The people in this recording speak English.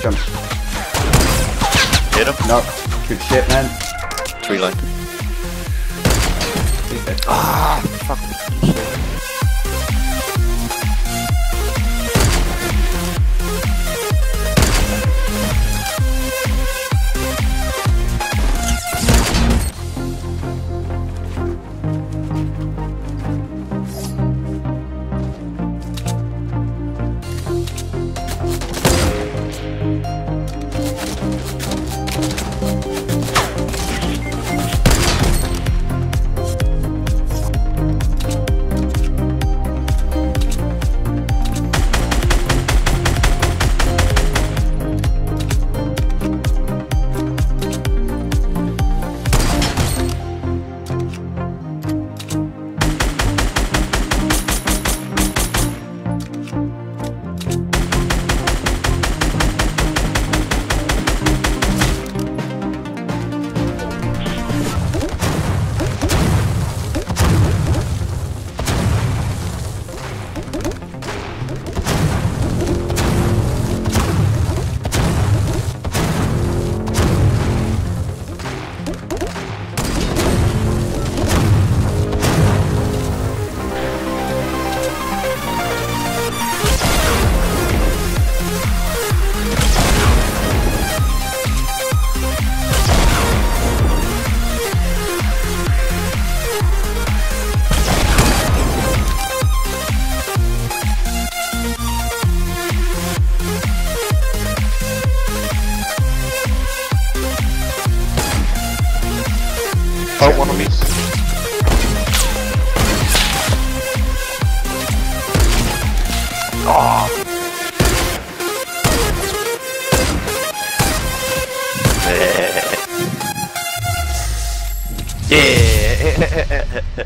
jump. Hit him? Nope. Good shit, man. Reload. Ah, fuck. Oh, one on me. Oh. Yeah. Yeah.